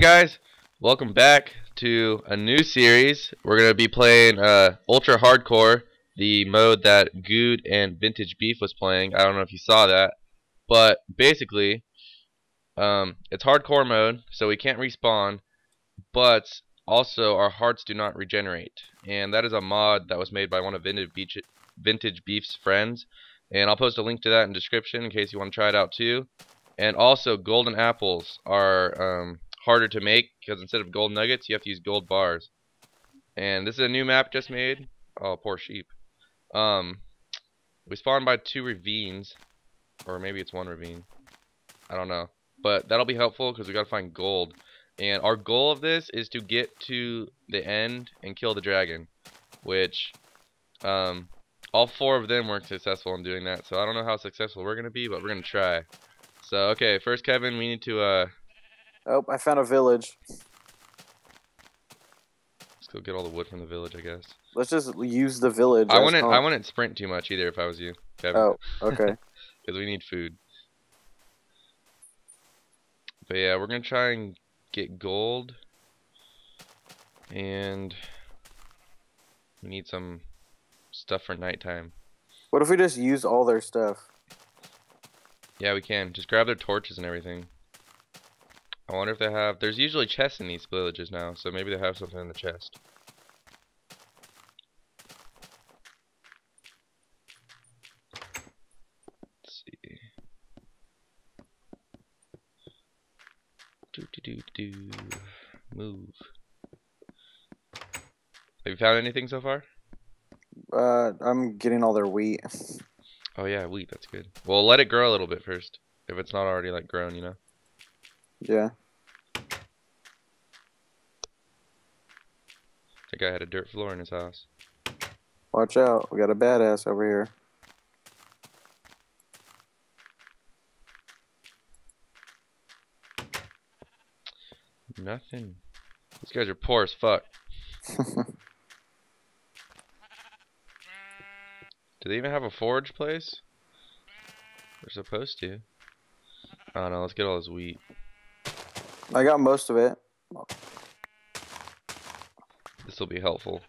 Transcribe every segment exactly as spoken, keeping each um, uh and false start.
Hey guys, welcome back to a new series. We're going to be playing uh, Ultra Hardcore, the mode that Guude and Vintage Beef was playing. I don't know if you saw that, but basically um, it's hardcore mode, so we can't respawn, but also our hearts do not regenerate. And that is a mod that was made by one of Vintage Beef's friends, and I'll post a link to that in the description in case you want to try it out too. And also golden apples are um, harder to make, because instead of gold nuggets you have to use gold bars. And this is a new map just made. Oh, poor sheep. Um, we spawned by two ravines, or maybe it's one ravine, I don't know, but that'll be helpful because we gotta find gold, and our goal of this is to get to the end and kill the dragon, which um, all four of them weren't successful in doing that, so I don't know how successful we're gonna be, but we're gonna try. So okay, first Kevin, we need to uh oh, I found a village. Let's go get all the wood from the village, I guess. Let's just use the village. I wouldn't. Home. I wouldn't sprint too much either if I was you, Kevin. Oh, okay. Because we need food. But yeah, we're gonna try and get gold, and we need some stuff for nighttime. What if we just use all their stuff? Yeah, we can. Just grab their torches and everything. I wonder if they have... There's usually chests in these villages now, so maybe they have something in the chest. Let's see. Do do do do. Move. Have you found anything so far? Uh, I'm getting all their wheat. Oh yeah, wheat. That's good. Well, let it grow a little bit first, if it's not already like grown, you know. Yeah. I think I had a dirt floor in his house. Watch out, we got a badass over here. Nothing. These guys are poor as fuck. Do they even have a forage place? They're supposed to. I don't know, let's get all this wheat. I got most of it. This will be helpful.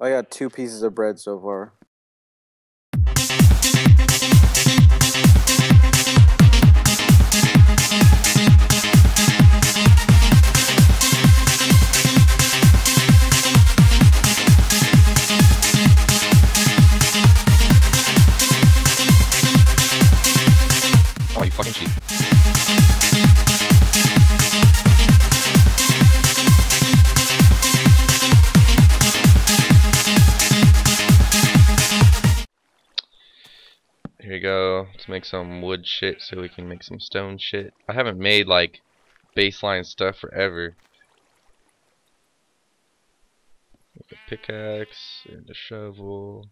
I got two pieces of bread so far. Oh, you fucking cheat. Here we go. Let's make some wood shit so we can make some stone shit. I haven't made like baseline stuff forever. Make a pickaxe and a shovel.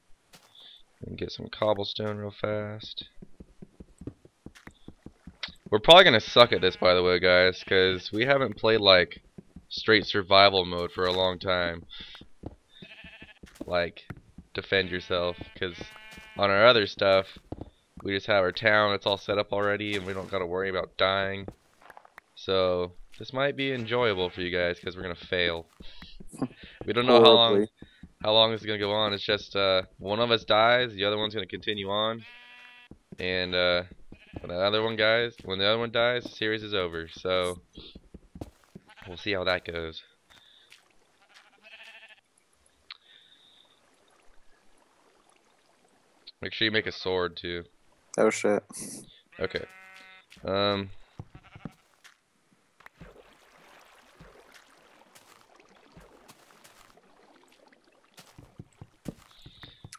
And get some cobblestone real fast. We're probably gonna suck at this, by the way, guys, because we haven't played like straight survival mode for a long time. Like defend yourself, because on our other stuff, we just have our town, it's all set up already, and we don't gotta worry about dying. So this might be enjoyable for you guys, because we're gonna fail. We don't know how long how long this is gonna go on. It's just uh, one of us dies, the other one's gonna continue on, and uh, When the other one guys, when the other one dies, the series is over. So we'll see how that goes. Make sure you make a sword too. Oh shit. Okay. Um.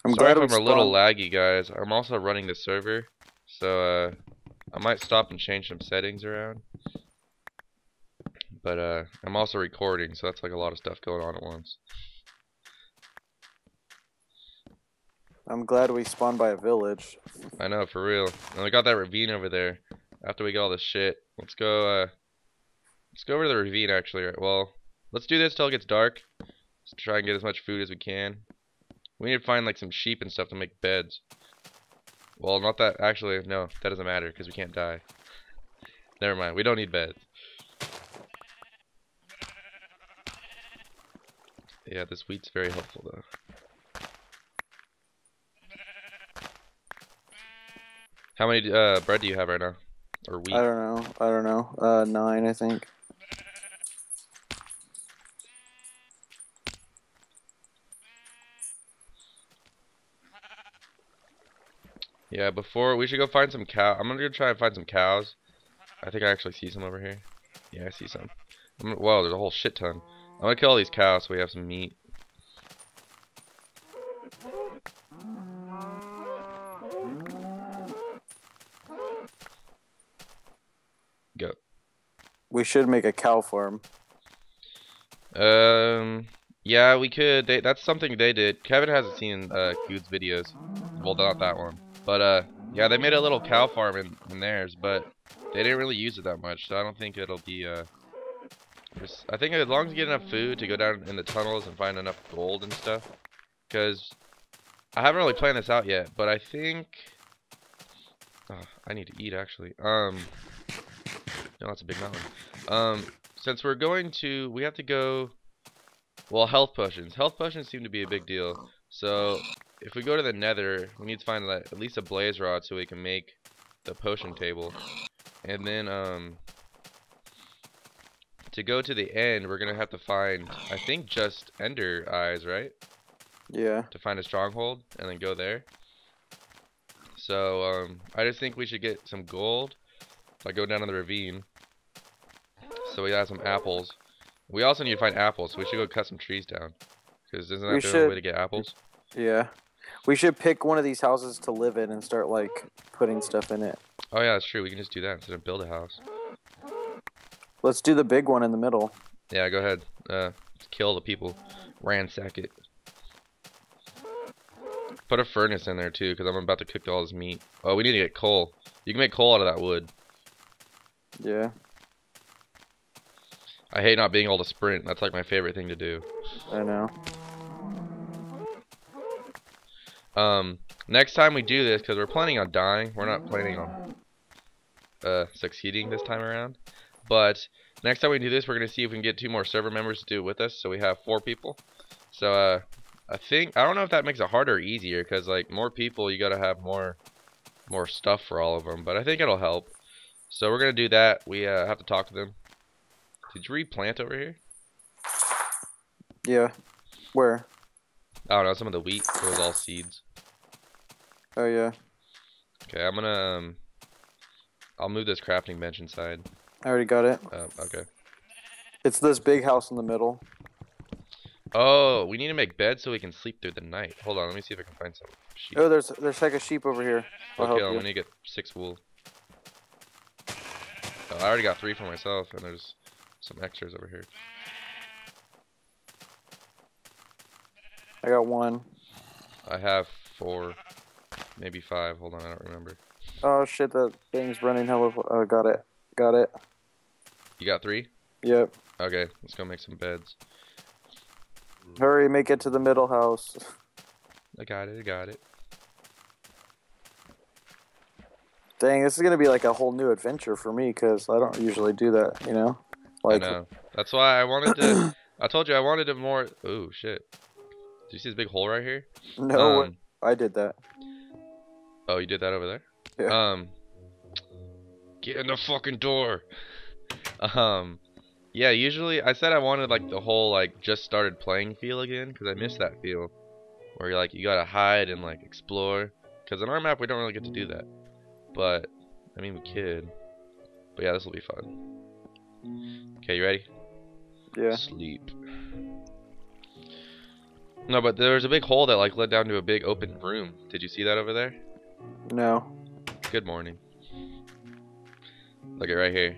I'm glad I'm a little laggy, guys. I'm also running the server. So uh, I might stop and change some settings around, but uh, I'm also recording, so that's like a lot of stuff going on at once. I'm glad we spawned by a village. I know, for real. And we got that ravine over there. After we get all this shit, let's go. Uh, let's go over to the ravine actually. Right? Well, let's do this till it gets dark. Let's try and get as much food as we can. We need to find like some sheep and stuff to make beds. Well, not that, actually, no, that doesn't matter, because we can't die. Never mind, we don't need beds. Yeah, this wheat's very helpful though. How many uh, bread do you have right now? Or wheat? I don't know. I don't know. Uh, nine, I think. Yeah, before, we should go find some cow. I'm gonna go try and find some cows. I think I actually see some over here. Yeah, I see some. I'm, wow, there's a whole shit ton. I'm gonna kill all these cows so we have some meat. Go. We should make a cow farm. Um, yeah, we could. They, that's something they did. Kevin hasn't seen uh, Guude's videos. Well, not that one. But, uh, yeah, they made a little cow farm in, in theirs, but they didn't really use it that much, so I don't think it'll be, uh, just, I think as long as you get enough food to go down in the tunnels and find enough gold and stuff, because I haven't really planned this out yet, but I think, oh, I need to eat, actually, um, no, that's a big mountain, um, since we're going to, we have to go, well, health potions, health potions seem to be a big deal, so... If we go to the nether, we need to find like, at least a blaze rod so we can make the potion table. And then, um, to go to the end, we're going to have to find, I think, just ender eyes, right? Yeah. To find a stronghold and then go there. So, um, I just think we should get some gold. Like, go down to the ravine. So we got some apples. We also need to find apples, so we should go cut some trees down. Because isn't that we the should... only way to get apples? Yeah. We should pick one of these houses to live in and start, like, putting stuff in it. Oh, yeah, that's true. We can just do that instead of build a house. Let's do the big one in the middle. Yeah, go ahead. Uh, kill the people. Ransack it. Put a furnace in there, too, because I'm about to cook all this meat. Oh, we need to get coal. You can make coal out of that wood. Yeah. I hate not being able to sprint. That's, like, my favorite thing to do. I know. Um, next time we do this, because we're planning on dying, we're not planning on uh, succeeding this time around, but next time we do this, we're going to see if we can get two more server members to do it with us, so we have four people. So, uh, I think, I don't know if that makes it harder or easier, because, like, more people, you got to have more, more stuff for all of them, but I think it'll help. So, we're going to do that. We, uh, have to talk to them. Did you replant over here? Yeah. Where? I don't know, some of the wheat, it was all seeds. Oh, yeah. Okay, I'm gonna, um, I'll move this crafting bench inside. I already got it. Oh, okay. It's this big house in the middle. Oh, we need to make beds so we can sleep through the night. Hold on, let me see if I can find some sheep. Oh, there's, there's like a sheep over here. I'll okay, I'm gonna get six wool. Oh, I already got three for myself, and there's some extras over here. I got one. I have four, maybe five. Hold on, I don't remember. Oh shit, that thing's running hella. Oh, got it, got it. You got three? Yep. Okay, let's go make some beds. Hurry, make it to the middle house. I got it, I got it. Dang, this is gonna be like a whole new adventure for me, cause I don't usually do that, you know? Like, I know. That's why I wanted to. I told you I wanted to more. Ooh, shit. Do you see this big hole right here? No, um, I did that. Oh, you did that over there? Yeah. Um, get in the fucking door. um, yeah. Usually, I said I wanted like the whole like just started playing feel again because I miss that feel where you're like you gotta hide and like explore. Because in our map we don't really get to do that, but I mean we could. But yeah, this will be fun. Okay, you ready? Yeah. Sleep. No, but there was a big hole that like led down to a big open room. Did you see that over there? No. Good morning. Look at right here.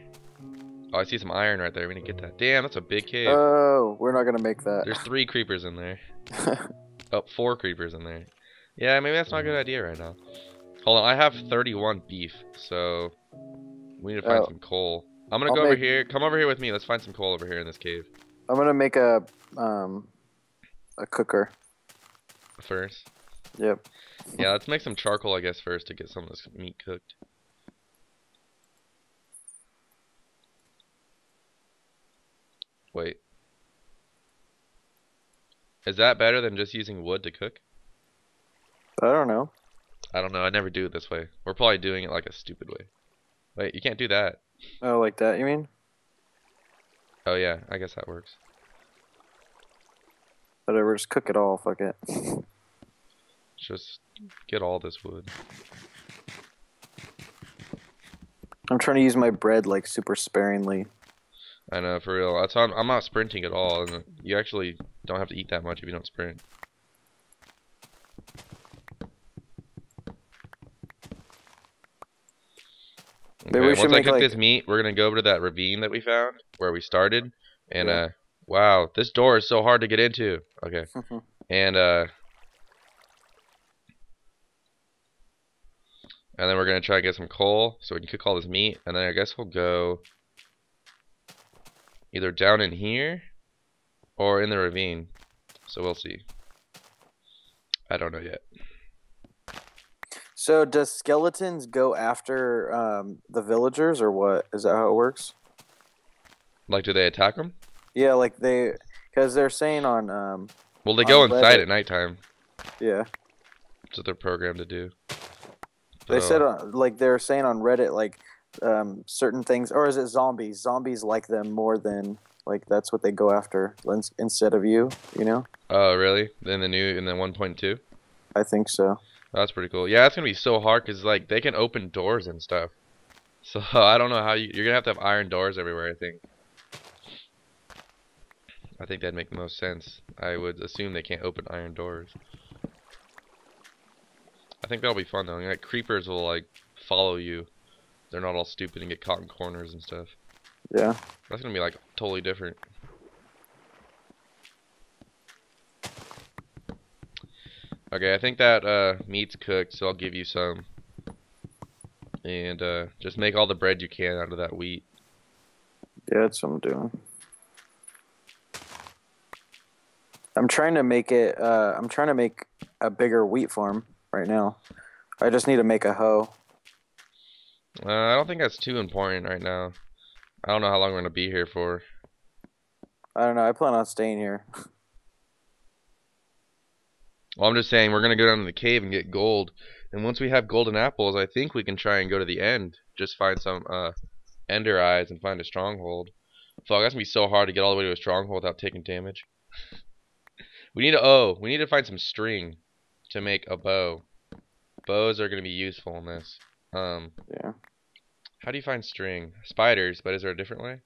Oh, I see some iron right there. We need to get that. Damn, that's a big cave. Oh, we're not gonna make that. There's three creepers in there. Oh, four creepers in there. Yeah, maybe that's not a good idea right now. Hold on, I have thirty-one beef, so we need to find oh. some coal. I'm gonna I'll go make... over here. Come over here with me. Let's find some coal over here in this cave. I'm gonna make a um. a cooker first. Yep. Yeah, let's make some charcoal, I guess, first to get some of this meat cooked. Wait. Is that better than just using wood to cook? I don't know. I don't know. I never do it this way. We're probably doing it like a stupid way. Wait, you can't do that. Oh, like that, you mean? Oh, yeah. I guess that works. Whatever, just cook it all. Fuck it. Just get all this wood. I'm trying to use my bread, like, super sparingly. I know, for real. That's how I'm, I'm not sprinting at all. And you actually don't have to eat that much if you don't sprint. Okay, we once I cook like... this meat, we're going to go over to that ravine that we found, where we started. And, yeah. uh, wow, this door is so hard to get into. Okay. and, uh... And then we're going to try to get some coal so we can cook all this meat. And then I guess we'll go either down in here or in the ravine. So we'll see. I don't know yet. So does skeletons go after um, the villagers or what? Is that how it works? Like, do they attack them? Yeah, like they... Because they're saying on... Um, well, they go inside Reddit. At nighttime. Yeah. That's what they're programmed to do. They said, uh, like, they're saying on Reddit, like, um, certain things, or is it zombies? Zombies like them more than, like, that's what they go after instead of you, you know? Oh, really? In the new, in the one point two? I think so. That's pretty cool. Yeah, that's going to be so hard because, like, they can open doors and stuff. So, I don't know how you, you're going to have to have iron doors everywhere, I think. I think that'd make the most sense. I would assume they can't open iron doors. I think that'll be fun though. I mean, like, creepers will like follow you. They're not all stupid and get caught in corners and stuff. Yeah. That's gonna be like totally different. Okay, I think that uh, meat's cooked, so I'll give you some. And uh, just make all the bread you can out of that wheat. Yeah, that's what I'm doing. I'm trying to make it. Uh, I'm trying to make a bigger wheat farm. Right now, I just need to make a hoe. Uh, I don't think that's too important right now. I don't know how long we're gonna be here for. I don't know. I plan on staying here. Well, I'm just saying we're gonna go down to the cave and get gold, and once we have golden apples, I think we can try and go to the end. Just find some uh, ender eyes and find a stronghold. Fuck, that's gonna be so hard to get all the way to a stronghold without taking damage. we need to. Oh, we need to find some string. To make a bow. Bows are going to be useful in this. Um, yeah. How do you find string? Spiders, but is there a different way?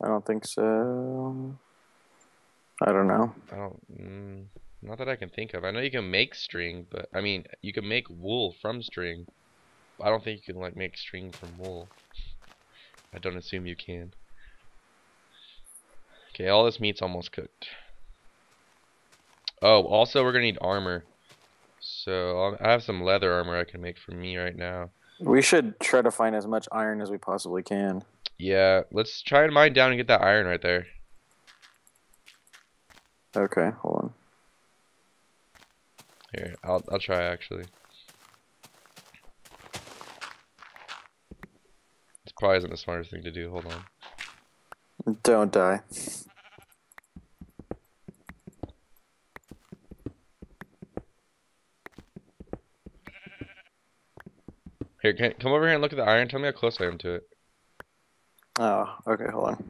I don't think so. I don't know. I don't, mm, not that I can think of. I know you can make string, but I mean, you can make wool from string. I don't think you can like make string from wool. I don't assume you can. Okay, all this meat's almost cooked. Oh, also we're going to need armor. So, I'll, I have some leather armor I can make for me right now. We should try to find as much iron as we possibly can. Yeah, let's try and mine down and get that iron right there. Okay, hold on. Here, I'll, I'll try actually. This probably isn't the smartest thing to do, hold on. Don't die. Here, can, come over here and look at the iron. Tell me how close I am to it. Oh, okay, hold on.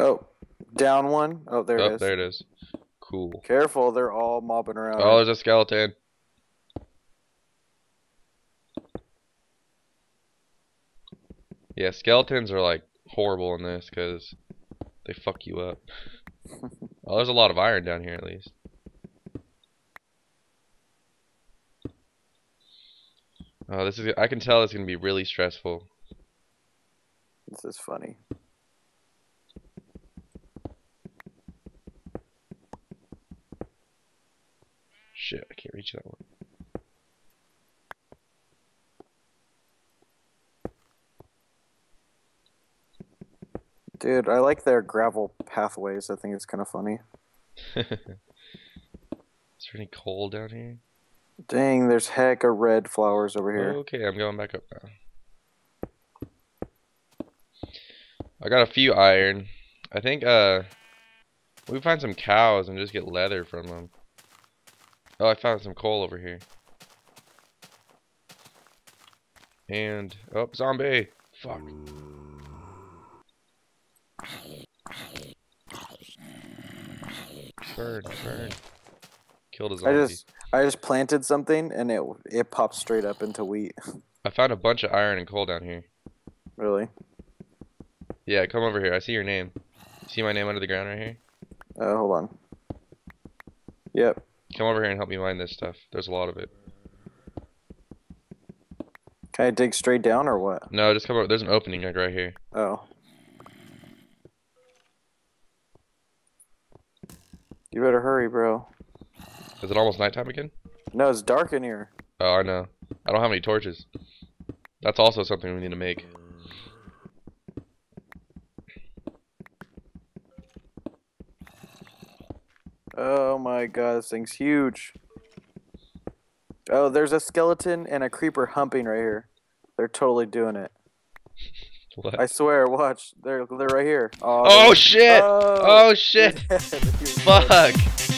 Oh, down one. Oh, there oh, it is. There it is. Cool. Careful, they're all mobbing around. Oh, there's a skeleton. Yeah, skeletons are like horrible in this because they fuck you up. Well, there's a lot of iron down here, at least. Oh, this is, I can tell it's going to be really stressful. This is funny. Shit, I can't reach that one. Dude, I like their gravel pathways. I think it's kind of funny. Is there any coal down here? Dang, there's heck of red flowers over here. Okay, I'm going back up now. I got a few iron. I think uh, we can find some cows and just get leather from them. Oh, I found some coal over here. And, oh, zombie! Fuck. Burn, burn. Killed a zombie. I just, I just planted something and it, it popped straight up into wheat. I found a bunch of iron and coal down here. Really? Yeah, come over here. I see your name. You see my name under the ground right here? Uh, hold on. Yep. Come over here and help me mine this stuff. There's a lot of it. Can I dig straight down or what? No, just come over. There's an opening like right here. Oh. You better hurry, bro. Is it almost nighttime again? No, it's dark in here. Oh, I know. I don't have any torches. That's also something we need to make. Oh my god, this thing's huge. Oh, there's a skeleton and a creeper humping right here. They're totally doing it. What? I swear, watch. They're they're right here. Oh, oh shit! Oh, oh shit! Fuck!